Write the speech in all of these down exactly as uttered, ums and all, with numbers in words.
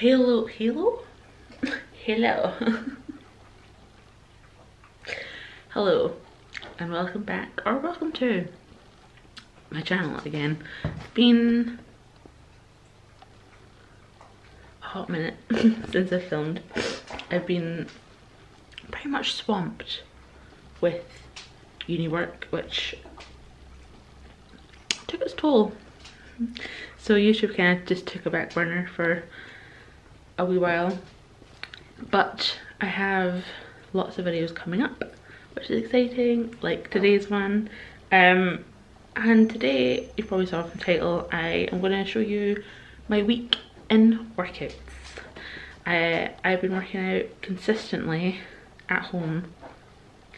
Hello, hello? Hello. Hello, and welcome back, or welcome to my channel again. It's been a hot minute since I filmed. I've been pretty much swamped with uni work, which took its toll. So YouTube kind of just took a back burner for a wee while, but I have lots of videos coming up, which is exciting, like today's one. Um, and today, you probably saw from the title, I am going to show you my week in workouts. I, I've been working out consistently at home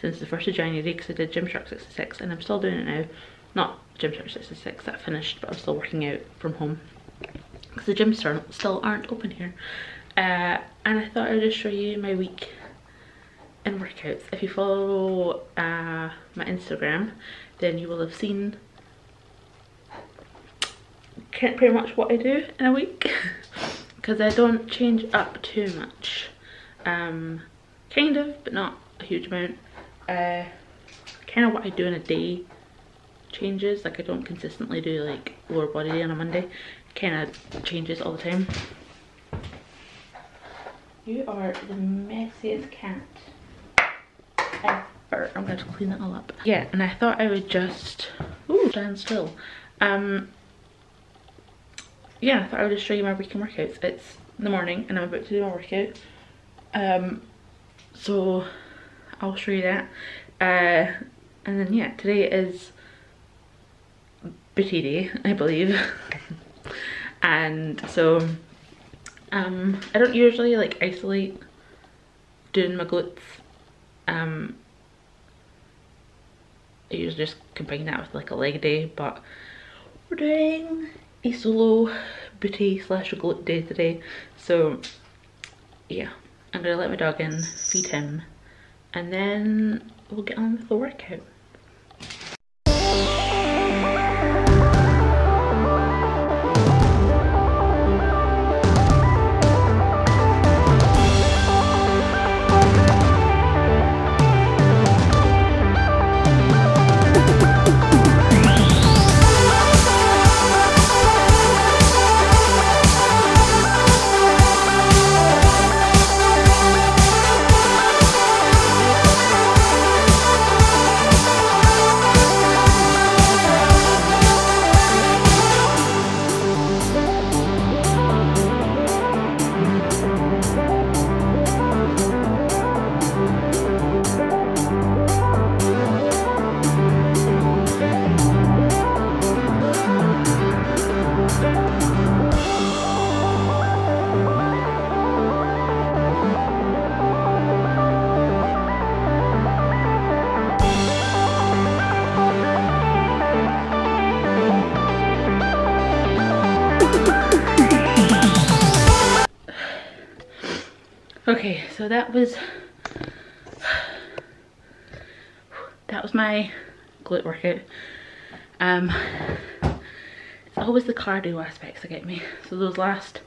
since the first of January because I did Gymshark sixty-six, and I'm still doing it now. Not Gymshark sixty-six, that finished, but I'm still working out from home because the gyms still aren't open here. Uh, and I thought I would just show you my week in workouts. If you follow uh, my Instagram, then you will have seen pretty much what I do in a week because I don't change up too much, um, kind of, but not a huge amount. Uh, kind of what I do in a day changes, like I don't consistently do like lower body day on a Monday. Kind of changes all the time. You are the messiest cat ever. I'm going to clean that all up. Yeah, and I thought I would just ooh, stand still. Um, yeah, I thought I would just show you my weekend workouts. It's in the morning and I'm about to do my workout. Um, so I'll show you that. Uh, and then yeah, today is booty day, I believe. And so um I don't usually like isolate doing my glutes. um I usually just combine that with like a leg day, but we're doing a solo booty slash glute day today, so yeah, I'm gonna let my dog in, feed him, and then we'll get on with the workout. Okay, so that was that was my glute workout. Um, it's always the cardio aspects that get me. So those last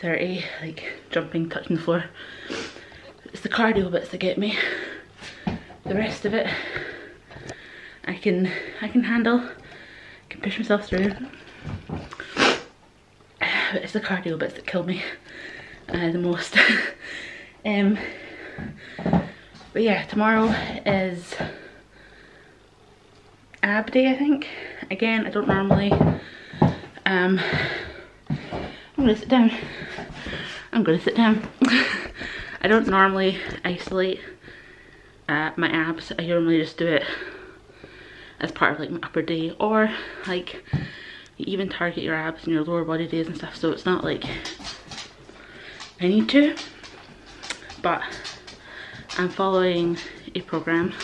thirty, like jumping, touching the floor, it's the cardio bits that get me. The rest of it, I can I can handle. I can push myself through. But it's the cardio bits that kill me uh, the most. Um, but yeah, tomorrow is ab day, I think. Again, I don't normally, um, I'm gonna sit down, I'm gonna sit down. I don't normally isolate uh, my abs. I normally just do it as part of like my upper day, or like you even target your abs in your lower body days and stuff, so it's not like I need to. But I'm following a program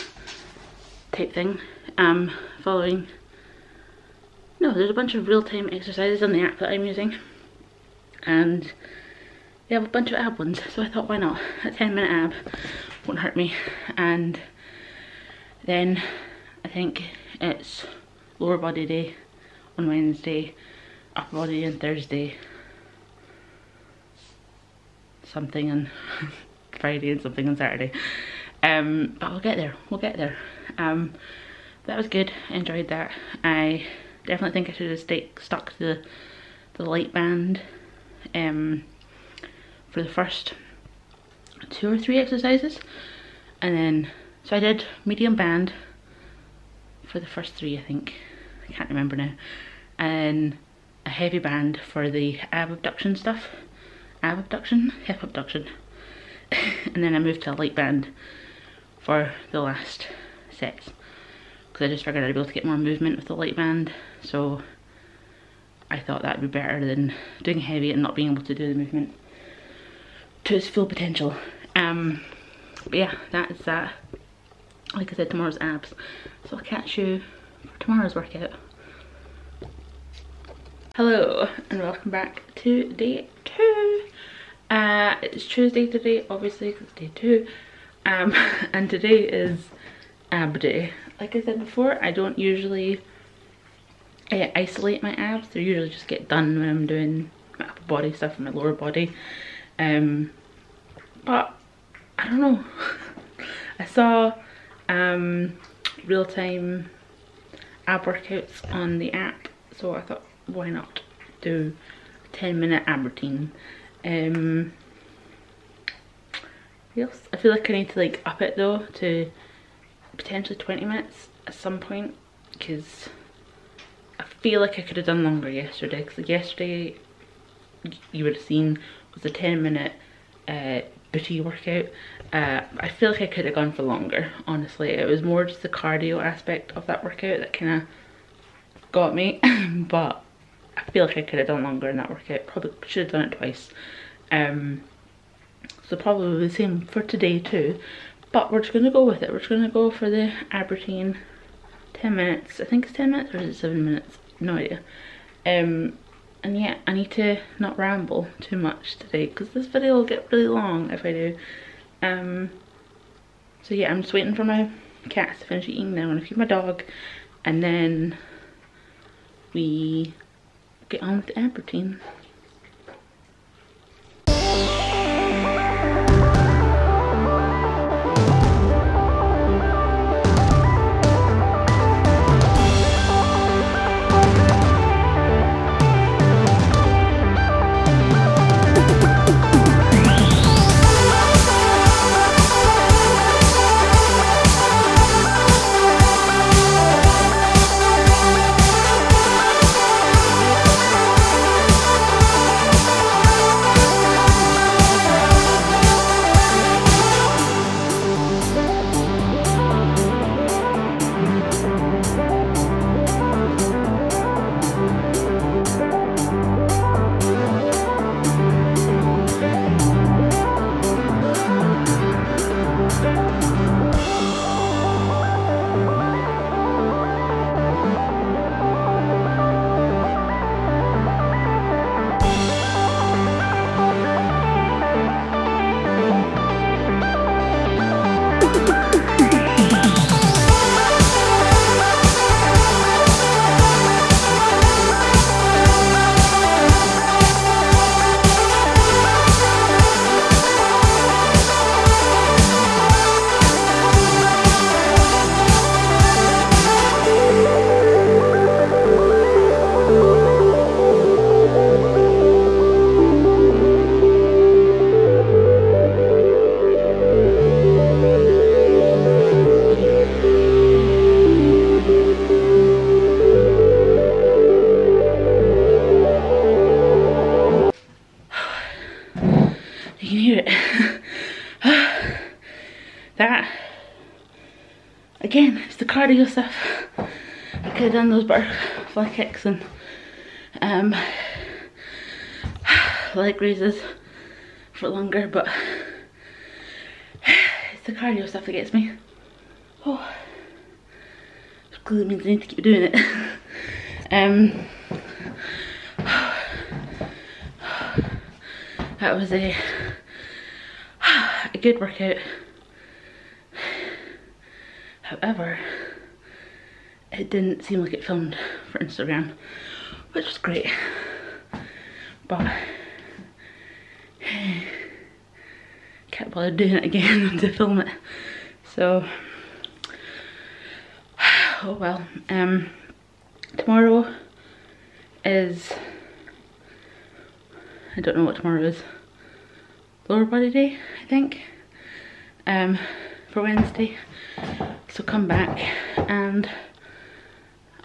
type thing. Um, following, no, there's a bunch of real-time exercises on the app that I'm using, and they have a bunch of ab ones. So I thought, why not? A ten minute ab won't hurt me. And then I think it's lower body day on Wednesday, upper body on Thursday, something on Friday and something on Saturday. Um, but we'll get there, we'll get there. Um, that was good, I enjoyed that. I definitely think I should have stayed, stuck to the, the light band um, for the first two or three exercises. And then, so I did medium band for the first three, I think. I can't remember now. And a heavy band for the ab abduction stuff. Ab abduction? Hip abduction. And then I moved to a light band for the last sets, because I just figured I'd be able to get more movement with the light band, so I thought that'd be better than doing heavy and not being able to do the movement to its full potential. Um, but yeah, that is that. Like I said, tomorrow's abs, so I'll catch you for tomorrow's workout. Hello and welcome back to day two. Uh, it's Tuesday today, obviously, because it's day two, um, and today is ab day. Like I said before, I don't usually uh, isolate my abs. They usually just get done when I'm doing my upper body stuff and my lower body, um, but I don't know. I saw um, real-time ab workouts on the app, so I thought, why not do a ten minute ab routine? Um, yes, I feel like I need to like up it though to potentially twenty minutes at some point, because I feel like I could have done longer yesterday, because yesterday you would have seen was a ten minute uh, booty workout. uh, I feel like I could have gone for longer, honestly. It was more just the cardio aspect of that workout that kind of got me. But I feel like I could have done longer in that workout. Probably should have done it twice. Um, so probably the same for today too. But we're just going to go with it. We're just going to go for the ab routine. ten minutes. I think it's ten minutes or is it seven minutes? No idea. Um, and yeah, I need to not ramble too much today, because this video will get really long if I do. Um, so yeah, I'm just waiting for my cats to finish eating. Then I'm going to feed my dog. And then we get on with the ab routine. Again, it's the cardio stuff. I could have done those butterfly kicks and um, leg raises for longer, but it's the cardio stuff that gets me. Oh, it means I need to keep doing it. um, that was a a good workout. However, it didn't seem like it filmed for Instagram, which was great, but can't bother doing it again to film it. So, oh well. Um, tomorrow is, I don't know what tomorrow is, lower body day, I think, um, for Wednesday. So come back and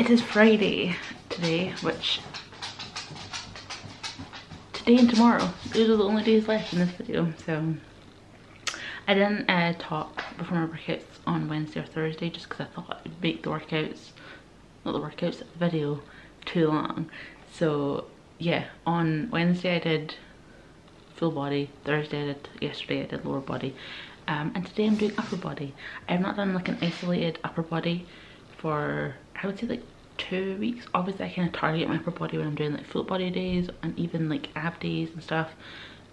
It is Friday today, which today and tomorrow, those are the only days left in this video. So I didn't uh, talk before my workouts on Wednesday or Thursday just because I thought it would make the workouts, not the workouts, the video too long. So yeah, on Wednesday I did full body, Thursday I did, yesterday I did lower body, um, and today I'm doing upper body. I have not done like an isolated upper body for, I would say, like two weeks. Obviously I kind of target my upper body when I'm doing like full body days and even like ab days and stuff.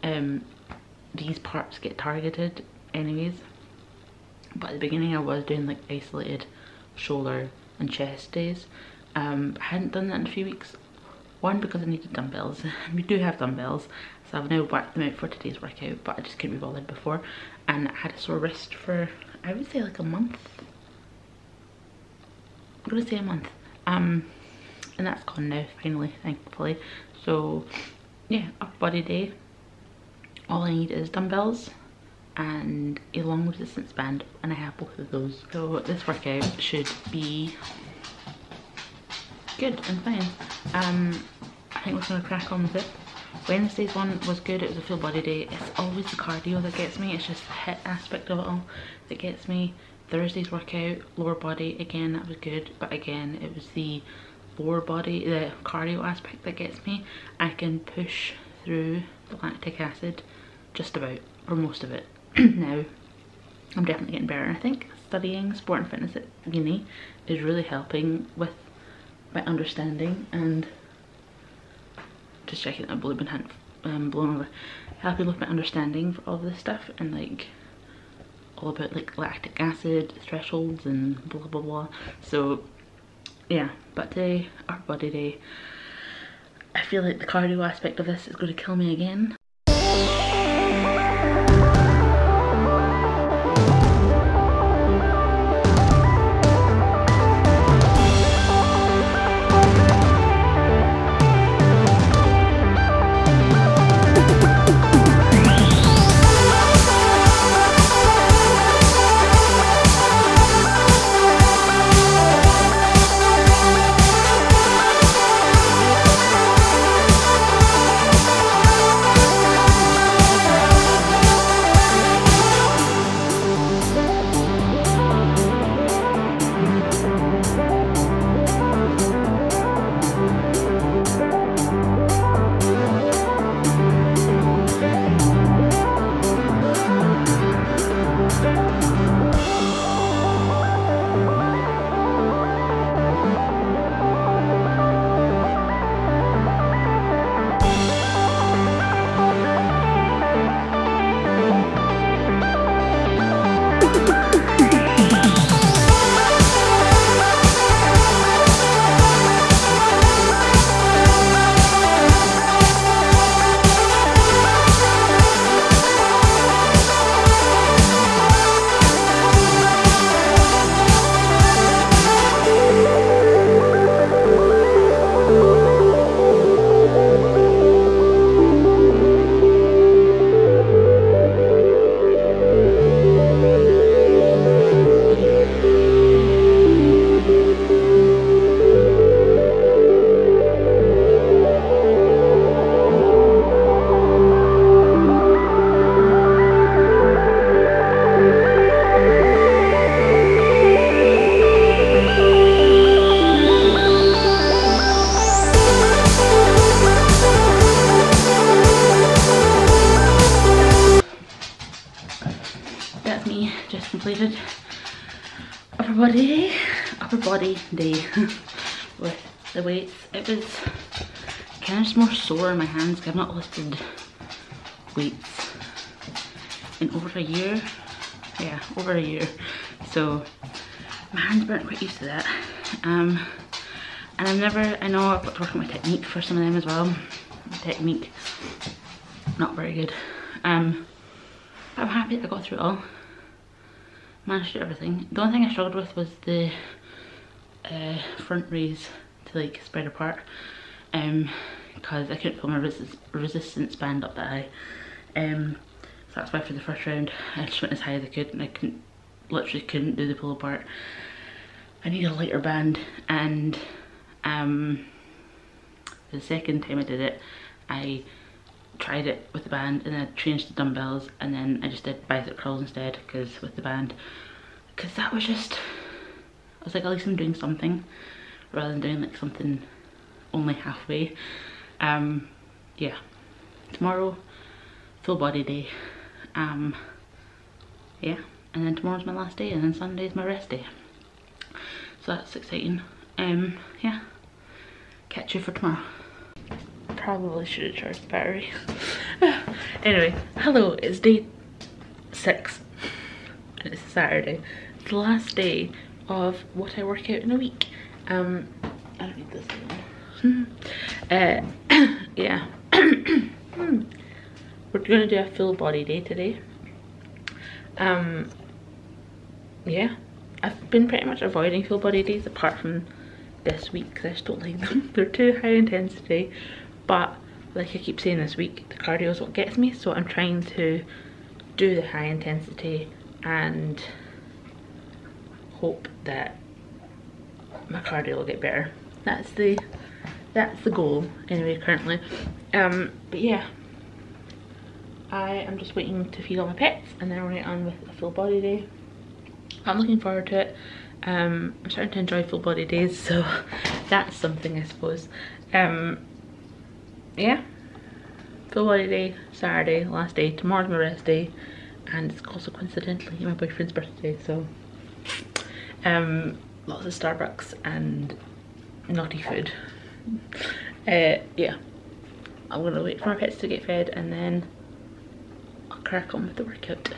Um, these parts get targeted anyways, but at the beginning I was doing like isolated shoulder and chest days. um, I hadn't done that in a few weeks, one because I needed dumbbells. We do have dumbbells, so I've now whacked them out for today's workout, but I just couldn't be bothered before, and I had a sore wrist for, I would say, like a month. I'm gonna say a month, um, and that's gone now finally, thankfully. So yeah, upper body day, all I need is dumbbells and a long resistance band, and I have both of those. So this workout should be good and fine. Um, I think we're gonna crack on with it. Wednesday's one was good, it was a full body day. It's always the cardio that gets me, it's just the hit aspect of it all that gets me. Thursday's workout, lower body, again that was good, but again it was the lower body, the cardio aspect that gets me. I can push through the lactic acid just about, or most of it. Now I'm definitely getting better. I think studying sport and fitness at uni is really helping with my understanding, and just checking that I've blown, um, blown over, helping with my understanding for all of this stuff, and like all about like lactic acid thresholds and blah blah blah. So yeah, but today, our body day, I feel like the cardio aspect of this is going to kill me again. Completed upper body day, upper body day with the weights. It was kind of just more sore in my hands because I've not lifted weights in over a year. Yeah, over a year. So my hands weren't quite used to that. Um, and I've never, I know I've got to work on my technique for some of them as well. My technique, not very good. Um, but I'm happy that I got through it all. Managed to do everything. The only thing I struggled with was the uh, front raise to like spread apart, um, because I couldn't pull my resist resistance band up that high. Um, so that's why for the first round I just went as high as I could, and I couldn't, literally couldn't do the pull apart. I need a lighter band, and um, the second time I did it, I tried it with the band and then I changed the dumbbells, and then I just did bicep curls instead, because with the band, because that was just, I was like, at least I'm doing something rather than doing like something only halfway. Um yeah, tomorrow full body day. Um yeah, and then tomorrow's my last day, and then Sunday's my rest day, so that's exciting. Um yeah, catch you for tomorrow. Probably should have charged the battery. Anyway, hello, it's day six. It's Saturday. It's the last day of what I work out in a week. Um, I don't need this anymore. Uh, yeah. We're gonna do a full body day today. Um, yeah. I've been pretty much avoiding full body days apart from this week because I just don't like them. They're too high intensity. But like I keep saying this week, the cardio is what gets me, so I'm trying to do the high intensity and hope that my cardio will get better. That's the that's the goal anyway currently. Um but yeah, I am just waiting to feed all my pets and then I'll get on with a full body day. I'm looking forward to it. um I'm starting to enjoy full body days, so that's something, I suppose. Um yeah, full body day Saturday, last day. Tomorrow's my rest day, and it's also coincidentally my boyfriend's birthday, so um lots of Starbucks and naughty food. Uh yeah, I'm gonna wait for my pets to get fed and then I'll crack on with the workout.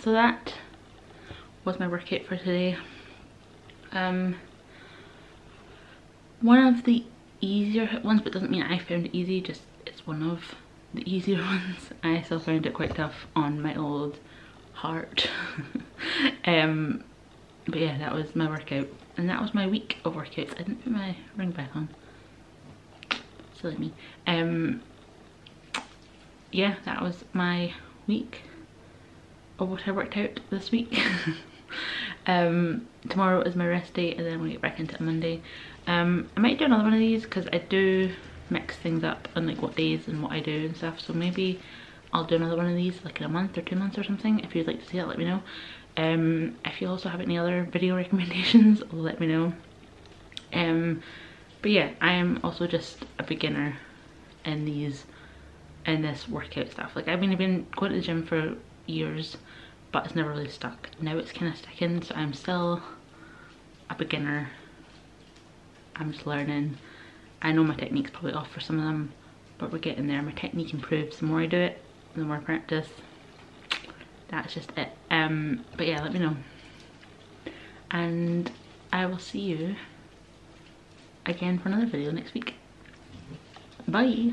So that was my workout for today. Um, one of the easier ones, but doesn't mean I found it easy, just it's one of the easier ones. I still found it quite tough on my old heart. Um, but yeah, that was my workout. And that was my week of workouts. I didn't put my ring back on. Silly me. Um, yeah, that was my week. Or what I worked out this week. Um, tomorrow is my rest day and then we'll get back into it on Monday. Um, I might do another one of these because I do mix things up on like what days and what I do and stuff, so maybe I'll do another one of these like in a month or two months or something. If you'd like to see that, let me know. Um, if you also have any other video recommendations, let me know. Um, but yeah, I am also just a beginner in these, in this workout stuff. Like I've been, I've been going to the gym for years, but it's never really stuck. Now it's kind of sticking, so I'm still a beginner. I'm just learning. I know my technique's probably off for some of them, but we're getting there. My technique improves the more I do it, the more I practice. That's just it. Um, but yeah, let me know. And I will see you again for another video next week. Bye!